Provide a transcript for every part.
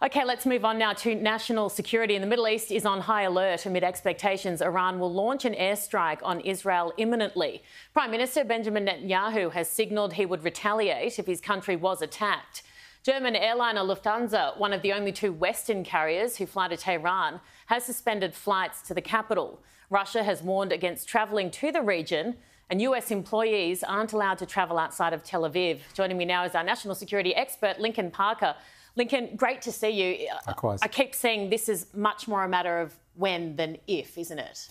Okay, let's move on now to national security. And the Middle East is on high alert amid expectations Iran will launch an airstrike on Israel imminently. Prime Minister Benjamin Netanyahu has signalled he would retaliate if his country was attacked. German airliner Lufthansa, one of the only two Western carriers who fly to Tehran, has suspended flights to the capital. Russia has warned against travelling to the region, and US employees aren't allowed to travel outside of Tel Aviv. Joining me now is our national security expert, Lincoln Parker. Lincoln, great to see you. Likewise. I keep saying this is much more a matter of when than if, isn't it?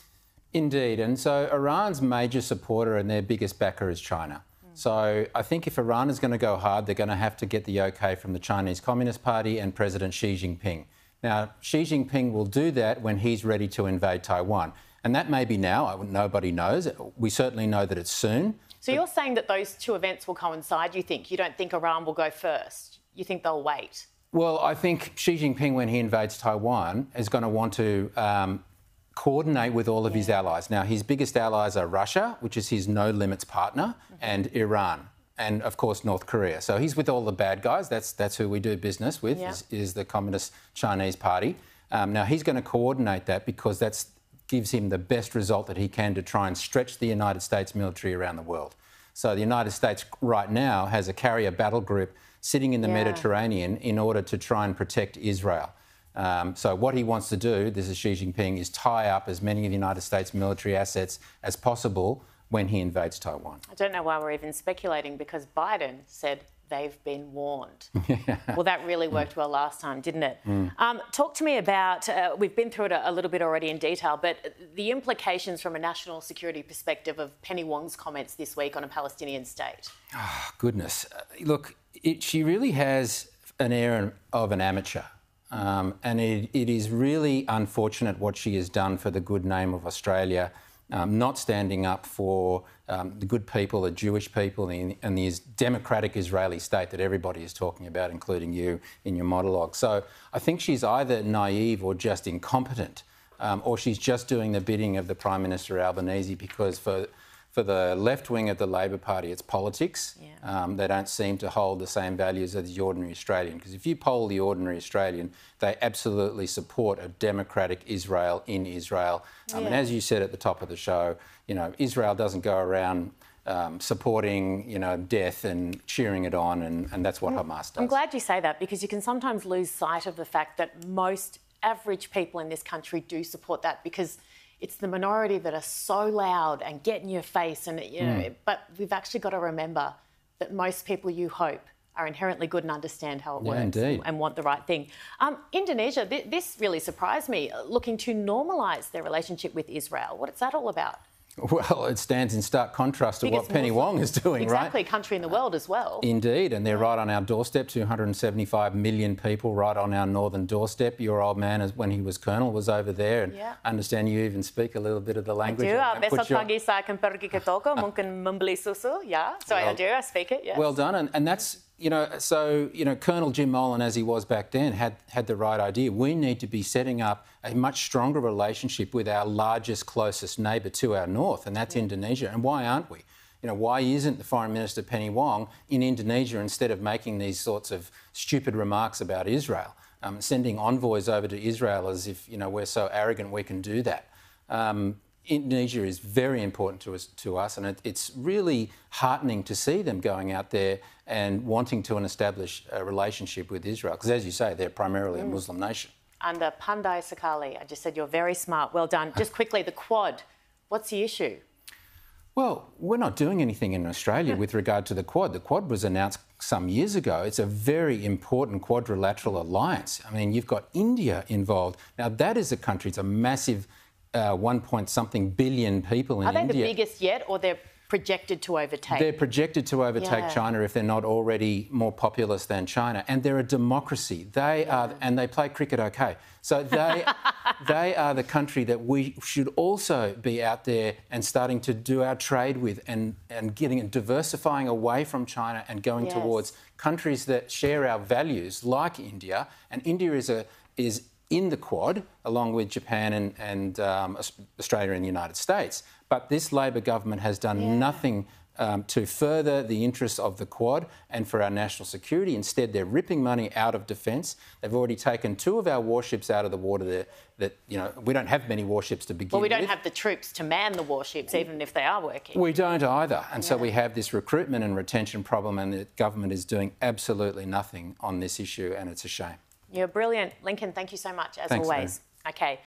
Indeed. And so Iran's major supporter and their biggest backer is China. Mm. So I think if Iran is going to go hard, they're going to have to get the OK from the Chinese Communist Party and President Xi Jinping. Now, Xi Jinping will do that when he's ready to invade Taiwan. And that may be now. Nobody knows. We certainly know that it's soon. So you're saying that those two events will coincide, you think? You don't think Iran will go first? You think they'll wait? Well, I think Xi Jinping, when he invades Taiwan, is going to want to coordinate with all of his allies. Now, his biggest allies are Russia, which is his no-limits partner, and Iran, and, of course, North Korea. So he's with all the bad guys. That's who we do business with, is the Communist Chinese Party. Now, he's going to coordinate that because that gives him the best result that he can to try and stretch the United States military around the world. So the United States right now has a carrier battle group sitting in the Mediterranean in order to try and protect Israel. So what he wants to do, this is Xi Jinping, is tie up as many of the United States military assets as possible when he invades Taiwan. I don't know why we're even speculating, because Biden said they've been warned. Well, that really worked well last time, didn't it? Talk to me about, we've been through it a little bit already in detail, but the implications from a national security perspective of Penny Wong's comments this week on a Palestinian state. Oh, goodness. Look, she really has an air of an amateur. And it is really unfortunate what she has done for the good name of Australia, not standing up for the good people, the Jewish people, and the democratic Israeli state that everybody is talking about, including you in your monologue. So I think she's either naive or just incompetent, or she's just doing the bidding of the Prime Minister Albanese, because for the left wing of the Labor Party, it's politics. They don't seem to hold the same values as the ordinary Australian, because if you poll the ordinary Australian, they absolutely support a democratic Israel in Israel. And as you said at the top of the show, you know, Israel doesn't go around supporting, you know, death and cheering it on, and that's what Hamas does. I'm glad you say that, because you can sometimes lose sight of the fact that most average people in this country do support that, because it's the minority that are so loud and get in your face, and you know. But we've actually got to remember that most people, you hope, are inherently good and understand how it works and want the right thing. Indonesia, this really surprised me, looking to normalise their relationship with Israel. What is that all about? Well, it stands in stark contrast to what Penny Wong is doing, right? Exactly, country in the world as well. Indeed, and they're right on our doorstep, 275 million people right on our northern doorstep. Your old man, when he was colonel, was over there, and I understand you even speak a little bit of the language. I do. Besok pagi saya akan pergi ke toko, mungkin membeli susu, So I do, I speak it, Well done, and that's, you know, so, you know, Colonel Jim Molan, as he was back then, had the right idea. We need to be setting up a much stronger relationship with our largest, closest neighbour to our north, and that's Indonesia. And why aren't we? You know, why isn't the Foreign Minister Penny Wong in Indonesia instead of making these sorts of stupid remarks about Israel, sending envoys over to Israel as if, you know, we're so arrogant we can do that? Indonesia is very important to us, and it's really heartening to see them going out there and wanting to establish a relationship with Israel, because, as you say, they're primarily a Muslim nation. Under Pandai Sakhali, I just said you're very smart. Well done. Just quickly, the Quad. What's the issue? Well, we're not doing anything in Australia with regard to the Quad. The Quad was announced some years ago. It's a very important quadrilateral alliance. I mean, you've got India involved. Now, that is a country, it's a massive 1-point-something billion people in India. Are they the biggest yet, or they're projected to overtake? They're projected to overtake China if they're not already more populous than China. And they're a democracy. They are, and they play cricket okay. So they are the country that we should also be out there and starting to do our trade with, and getting and diversifying away from China and going towards countries that share our values, like India. And India is in the Quad, along with Japan and Australia and the United States. But this Labor government has done nothing to further the interests of the Quad and for our national security. Instead, they're ripping money out of defence. They've already taken two of our warships out of the water there. That, you know, we don't have many warships to begin with. Well, we don't have the troops to man the warships, even if they are working. We don't either. And so we have this recruitment and retention problem, and the government is doing absolutely nothing on this issue, and it's a shame. You're brilliant. Lincoln, thank you so much, as always. Thanks, Mary. OK.